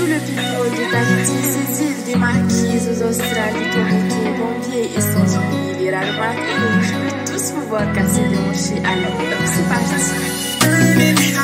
Tout le bureau de Tahiti se tire des marquises aux Australies, Torriquets, Bombiers et sans oublier les rares marques rouges. Tous vous voir casser des manches à la couleur. C'est parti.